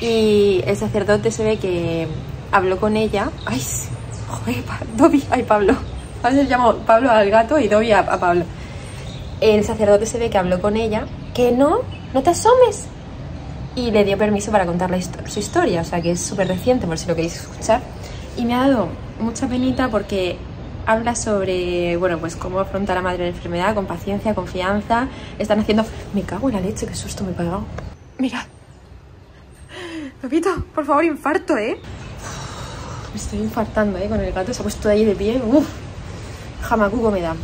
Y el sacerdote se ve que habló con ella. ¡Ay! ¡Joder! Pa Dobby. ¡Ay, Pablo! A veces llamo Pablo al gato y Dobby a, a Pablo. El sacerdote se ve que habló con ella. ¡Que no! ¡No te asomes! Y le dio permiso para contar la histo- su historia, o sea que es súper reciente por si lo queréis escuchar. Y me ha dado mucha penita porque habla sobre, bueno, pues cómo afrontar a la madre de la enfermedad con paciencia, confianza. Están haciendo... Me cago en la leche, qué susto me he pegado. Mirad. Papito, por favor, infarto, ¿eh? Me estoy infartando, ¿eh? Con el gato se ha puesto ahí de pie. Uf. Jamacuco me da.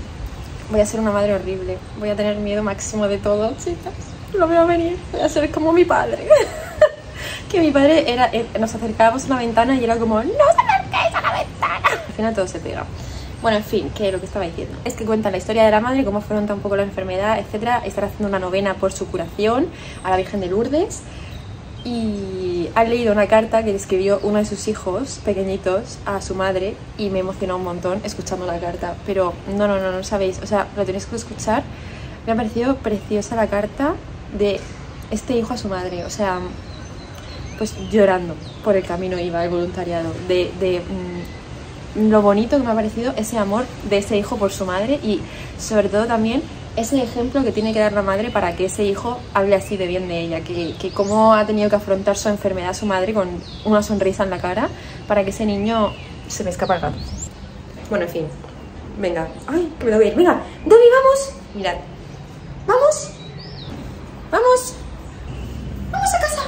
Voy a ser una madre horrible. Voy a tener miedo máximo de todo, chicas. Lo veo venir, voy a ser como mi padre. que mi padre era, nos acercábamos a la ventana y era como, ¡no se acerquéis a la ventana! Al final todo se pega. Bueno, en fin, que lo que estaba diciendo es que cuentan la historia de la madre, cómo afronta un poco la enfermedad, etcétera. Están haciendo una novena por su curación a la Virgen de Lourdes y han leído una carta que le escribió uno de sus hijos pequeñitos a su madre y me emocionó un montón escuchando la carta. Pero no, no, no, no sabéis, o sea, lo tenéis que escuchar. Me ha parecido preciosa la carta de este hijo a su madre, o sea, pues llorando por el camino iba el voluntariado, de... de lo bonito que me ha parecido ese amor de ese hijo por su madre y sobre todo también ese ejemplo que tiene que dar la madre para que ese hijo hable así de bien de ella, que, que cómo ha tenido que afrontar su enfermedad su madre con una sonrisa en la cara para que ese niño se me escapa el gato. Bueno, en fin, venga, ay, que me lo voy a ir, venga, Dobby, vamos, mirad, vamos, vamos, vamos a casa,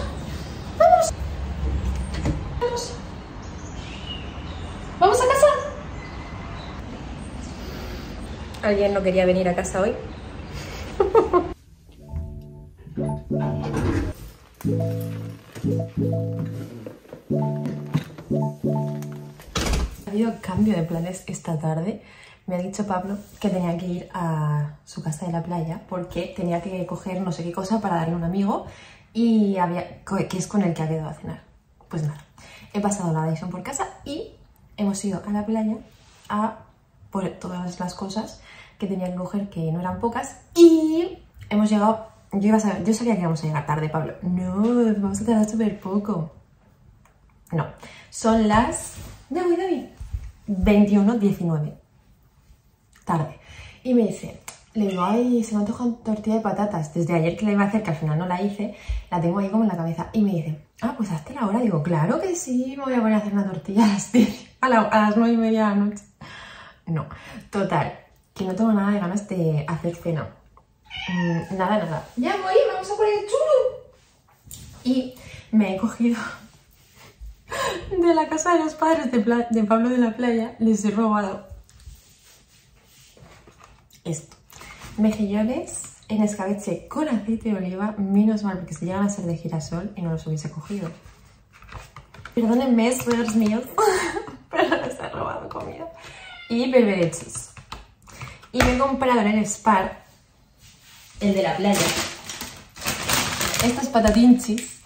vamos. ¿Vamos a casa? Alguien no quería venir a casa hoy. Ha habido cambio de planes esta tarde. Me ha dicho Pablo que tenía que ir a su casa de la playa porque tenía que coger no sé qué cosa para darle a un amigo y había, que es con el que ha quedado a cenar. Pues nada, he pasado la Dyson por casa y hemos ido a la playa a por todas las cosas que tenía que coger, que no eran pocas, y hemos llegado... Yo, iba a saber, yo sabía que íbamos a llegar tarde, Pablo. No, vamos a tardar súper poco. No, son las... David, David. veintiuno diecinueve. Tarde. Y me dice... Le digo, ay, se me antoja tortilla de patatas. Desde ayer que la iba a hacer, que al final no la hice, la tengo ahí como en la cabeza. Y me dice, ah, pues hazte la hora. Digo, claro que sí, me voy a poner a hacer una tortilla a las, a la, a las nueve y media de la noche. No, total, que no tengo nada de ganas de hacer cena. Mm, nada, nada. Ya voy, vamos a poner el chulo. Y me he cogido de la casa de los padres de, de Pablo de la Playa, les he robado esto. Mejillones en escabeche con aceite de oliva, menos mal, porque si llegan a ser de girasol y no los hubiese cogido. Perdónenme, suegros míos, pero les he robado comida. Y berberechis. Y me he comprado en el Spar, el de la playa, estas patatinchis,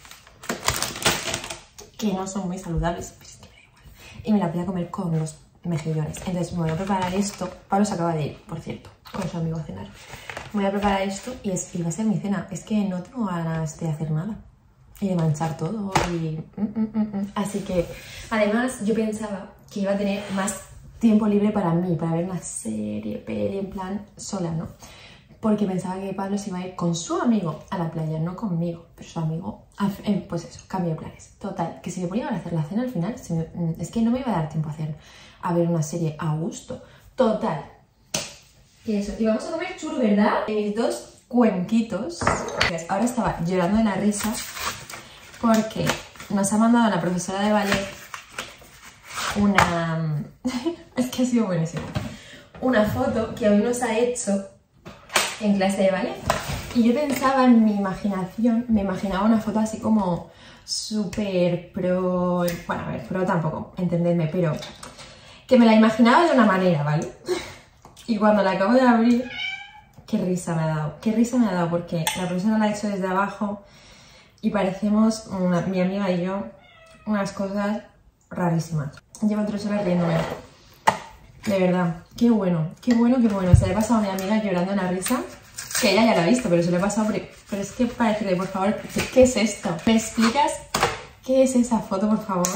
que no son muy saludables, pero es que me da igual. Y me las voy a comer con los mejillones. Entonces me voy a preparar esto. Pablo se acaba de ir, por cierto, con su amigo a cenar. Voy a preparar esto y es y va a ser mi cena. Es que no tengo ganas de hacer nada y de manchar todo y... Mm, mm, mm, mm. Así que, además, yo pensaba que iba a tener más tiempo libre para mí, para ver una serie, peli, en plan, sola, ¿no? Porque pensaba que Pablo se iba a ir con su amigo a la playa, no conmigo, pero su amigo, eh, pues eso, cambio de planes. Total, que si me ponía a hacer la cena al final, se me, es que no me iba a dar tiempo a, hacer, a ver una serie a gusto. Total. Y eso, y vamos a comer churro, ¿verdad? Y mis dos cuenquitos. Ahora estaba llorando de la risa porque nos ha mandado la profesora de ballet una... Es que ha sido buenísimo. Una foto que hoy nos ha hecho en clase de ballet. Y yo pensaba en mi imaginación, me imaginaba una foto así como súper pro... Bueno, a ver, pro tampoco, entendedme, pero... Que me la imaginaba de una manera, ¿vale? Y cuando la acabo de abrir, qué risa me ha dado, qué risa me ha dado, porque la profesora la ha hecho desde abajo y parecemos, una, mi amiga y yo, unas cosas rarísimas. Llevo tres horas riéndome, de verdad, qué bueno, qué bueno, qué bueno. Se le ha pasado a mi amiga llorando en la risa, que ella ya la ha visto, pero se le ha pasado, por... pero es que para decirle, por favor, ¿qué es esto? ¿Me explicas qué es esa foto, por favor?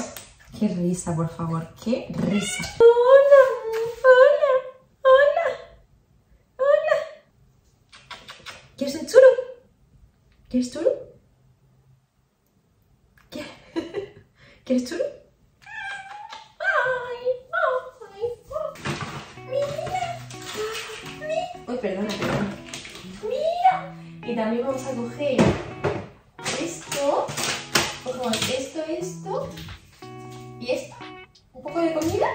Qué risa, por favor, qué risa. ¿Quieres el churro? ¿Quieres churro? ¿Quieres churro? ¡Ay! ¡Ay! ¡Ay! ¡Mira! ¡Mira! Uy, perdona, perdona. ¡Mira! Y también vamos a coger esto. Por favor, esto, esto. Y esto. Un poco de comida.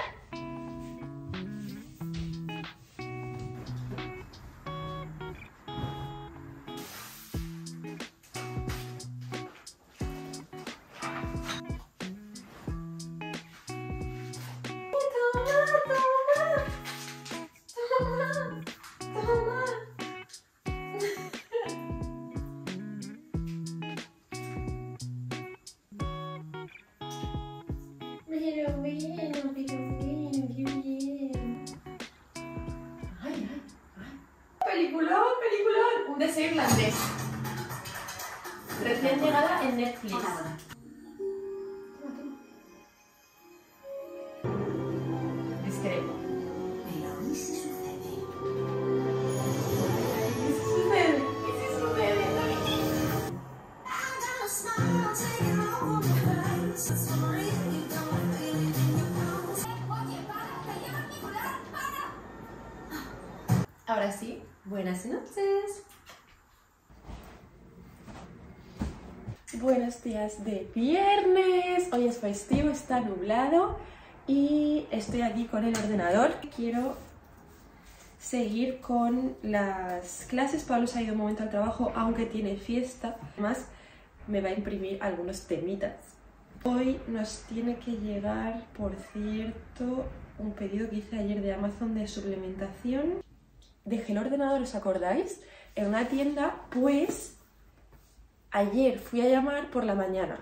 lo que yo veo, bien, bien. Ay, ay, ay. Peliculón, peliculón. Un deseo irlandés. Recién llegada en Netflix. Hola. Ahora sí, buenas noches. Buenos días de viernes. Hoy es festivo, está nublado y estoy aquí con el ordenador. Quiero seguir con las clases. Pablo se ha ido un momento al trabajo, aunque tiene fiesta. Además, me va a imprimir algunos temitas. Hoy nos tiene que llegar, por cierto, un pedido que hice ayer de Amazon de suplementación. Dejé el ordenador, ¿os acordáis? En una tienda, pues ayer fui a llamar por la mañana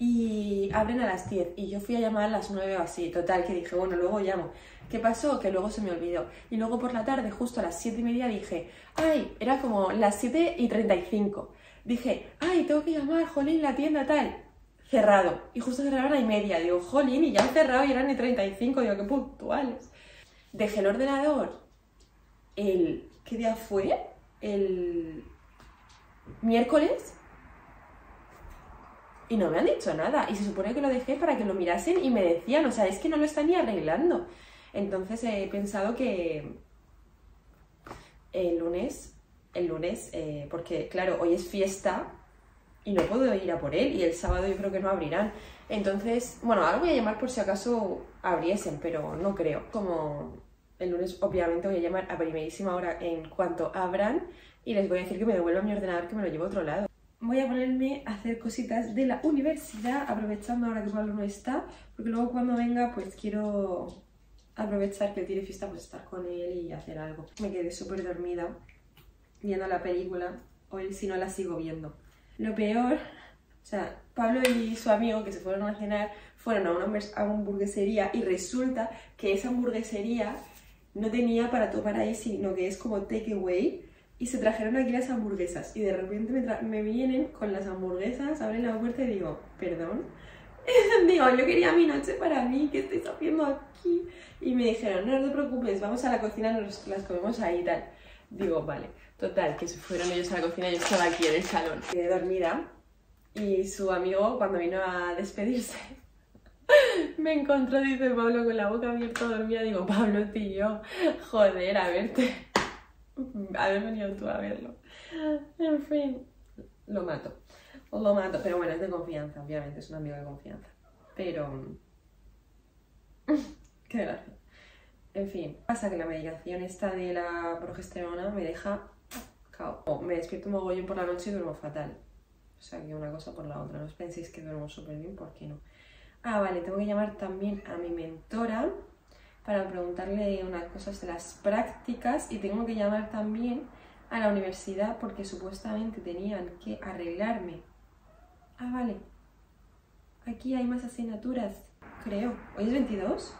y abren a las diez y yo fui a llamar a las nueve o así, total, que dije, bueno, luego llamo. ¿Qué pasó? Que luego se me olvidó. Y luego por la tarde, justo a las siete y media, dije, ay, era como las siete y treinta y cinco. Dije, ay, tengo que llamar, jolín, la tienda tal. Cerrado. Y justo cerraron a y media. Digo, jolín, y ya han cerrado y eran y treinta y cinco. Digo, qué puntuales. Dejé el ordenador. El, ¿qué día fue? El miércoles y no me han dicho nada, y se supone que lo dejé para que lo mirasen y me decían, o sea, es que no lo están ni arreglando. Entonces he pensado que el lunes, el lunes, eh, porque claro, hoy es fiesta y no puedo ir a por él, y el sábado yo creo que no abrirán. Entonces, bueno, ahora voy a llamar por si acaso abriesen, pero no creo, como... El lunes obviamente voy a llamar a primerísima hora en cuanto abran y les voy a decir que me devuelva mi ordenador, que me lo llevo a otro lado. Voy a ponerme a hacer cositas de la universidad, aprovechando ahora que Pablo no está, porque luego cuando venga pues quiero aprovechar que tiene fiesta, pues estar con él y hacer algo. Me quedé súper dormida viendo la película, o él si no la sigo viendo. Lo peor, o sea, Pablo y su amigo que se fueron a cenar, fueron a una hamburguesería y resulta que esa hamburguesería... no tenía para tomar ahí, sino que es como takeaway, y se trajeron aquí las hamburguesas, y de repente me, me vienen con las hamburguesas, abren la puerta y digo, perdón, digo, yo quería mi noche para mí, ¿qué estáis haciendo aquí? Y me dijeron, no, no te preocupes, vamos a la cocina, nos las comemos ahí y tal. Digo, vale, total, que se fueron ellos a la cocina, yo estaba aquí en el salón. Quedé dormida, y su amigo, cuando vino a despedirse... me encontró, dice Pablo, con la boca abierta, dormida. Digo, Pablo, tío, joder, a verte. Haber venido tú a verlo. En fin, lo mato. Lo mato, pero bueno, es de confianza, obviamente, es un amigo de confianza. Pero... qué gracia. En fin, pasa que la medicación esta de la progesterona me deja... cao. Me despierto mogollón por la noche y duermo fatal. O sea, que una cosa por la otra. No os penséis que duermo súper bien, ¿por qué no? Ah, vale, tengo que llamar también a mi mentora para preguntarle unas cosas de las prácticas, y tengo que llamar también a la universidad porque supuestamente tenían que arreglarme. Ah, vale. Aquí hay más asignaturas, creo. ¿Hoy es veintidós?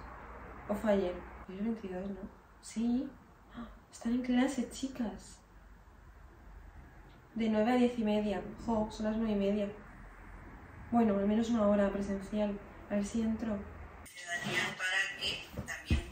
¿O fue ayer? Hoy es veintidós, ¿no? Sí. ¡Ah! Están en clase, chicas. De nueve a diez y media. Jo, son las nueve y media. Bueno, al menos una hora presencial. A ver si entro. Ciudadanía para que también.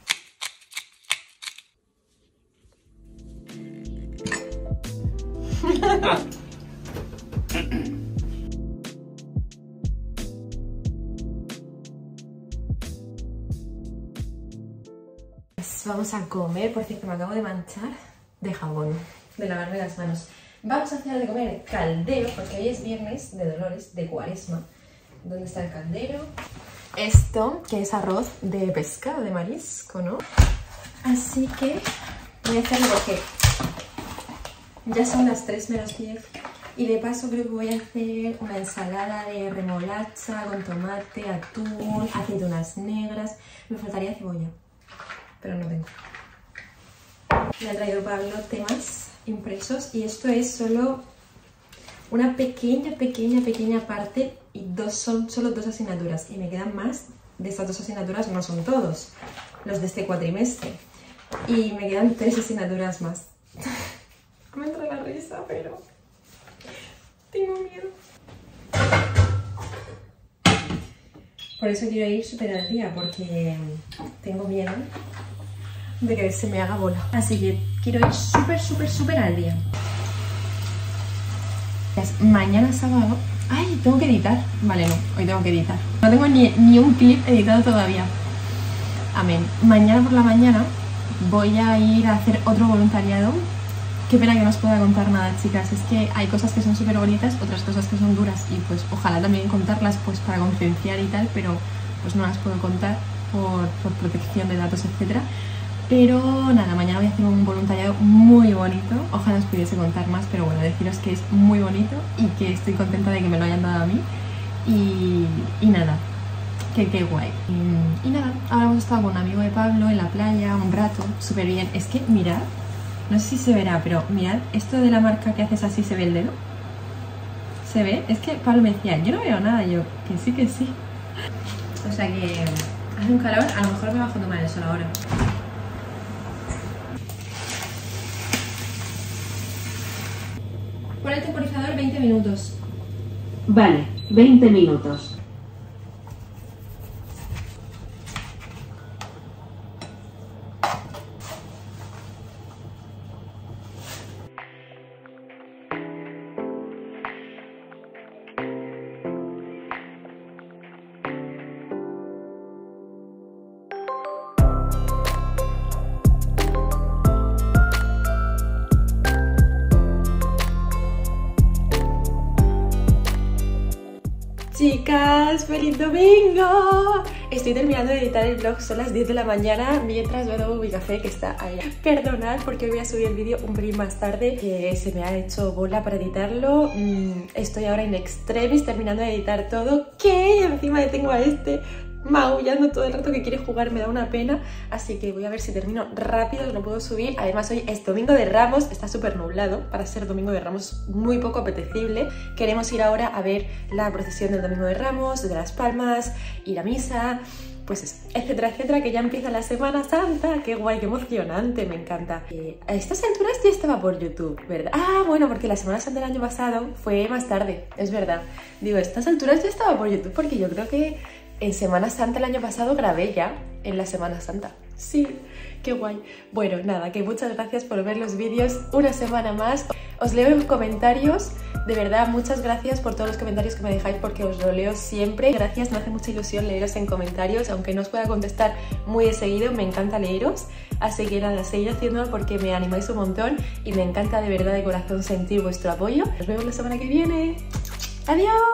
Vamos a comer, por cierto, me acabo de manchar de jabón, de lavarme las manos. Vamos a hacer algo de comer caldero, porque hoy es viernes de Dolores, de Cuaresma. ¿Dónde está el caldero? Esto, que es arroz de pescado, de marisco, ¿no? Así que voy a hacerlo porque ya son las tres menos diez. Y de paso creo que voy a hacer una ensalada de remolacha con tomate, atún, aceitunas negras. Me faltaría cebolla, pero no tengo. Me ha traído Pablo temas impresos, y esto es solo una pequeña, pequeña, pequeña parte, y dos son solo dos asignaturas y me quedan más de estas dos asignaturas no son todos los de este cuatrimestre. Y me quedan tres asignaturas más. Me entra la risa, pero tengo miedo. Por eso quiero ir súper al día, porque tengo miedo de que se me haga bola. Así que quiero ir súper, súper, súper al día. Mañana sábado... ¡Ay! Tengo que editar. Vale, no. Hoy tengo que editar. No tengo ni, ni un clip editado todavía. Amén. Mañana por la mañana voy a ir a hacer otro voluntariado. Qué pena que no os pueda contar nada, chicas. Es que hay cosas que son súper bonitas, otras cosas que son duras. Y pues ojalá también contarlas pues para concienciar y tal, pero pues no las puedo contar por, por protección de datos, etcétera. Pero nada, mañana voy a hacer un voluntariado muy bonito. Ojalá os pudiese contar más, pero bueno, deciros que es muy bonito y que estoy contenta de que me lo hayan dado a mí. Y, y nada, que qué guay. Y, y nada, ahora hemos estado con un amigo de Pablo en la playa un rato, súper bien. Es que mirad, no sé si se verá, pero mirad, esto de la marca que haces así, ¿se ve el dedo? ¿Se ve? Es que Pablo me decía, yo no veo nada, yo, que sí, que sí. O sea que hace un calor, a lo mejor me bajo a tomar el sol ahora. Pon el temporizador veinte minutos. Vale, veinte minutos. Chicas, feliz domingo. Estoy terminando de editar el vlog, son las diez de la mañana mientras bebo mi café que está allá. Perdonad porque hoy voy a subir el vídeo un pelín más tarde, que se me ha hecho bola para editarlo. Estoy ahora en extremis terminando de editar todo, que encima tengo a este maullando todo el rato que quiere jugar, me da una pena. Así que voy a ver si termino rápido, lo puedo subir. Además hoy es domingo de Ramos, está súper nublado. Para ser domingo de Ramos, muy poco apetecible. Queremos ir ahora a ver la procesión del domingo de Ramos, de las palmas, ir a misa, pues eso, etcétera, etcétera, que ya empieza la Semana Santa. Qué guay, qué emocionante, me encanta. eh, A estas alturas ya estaba por YouTube, ¿verdad? Ah, bueno, porque la Semana Santa del año pasado fue más tarde, es verdad. Digo, a estas alturas ya estaba por YouTube, porque yo creo que en Semana Santa el año pasado grabé ya, en la Semana Santa. Sí, qué guay. Bueno, nada, que muchas gracias por ver los vídeos una semana más. Os leo en los comentarios, de verdad, muchas gracias por todos los comentarios que me dejáis, porque os lo leo siempre. Gracias, me hace mucha ilusión leeros en comentarios, aunque no os pueda contestar muy de seguido, me encanta leeros. Así que nada, seguid haciéndolo porque me animáis un montón y me encanta de verdad de corazón sentir vuestro apoyo. Nos vemos la semana que viene. ¡Adiós!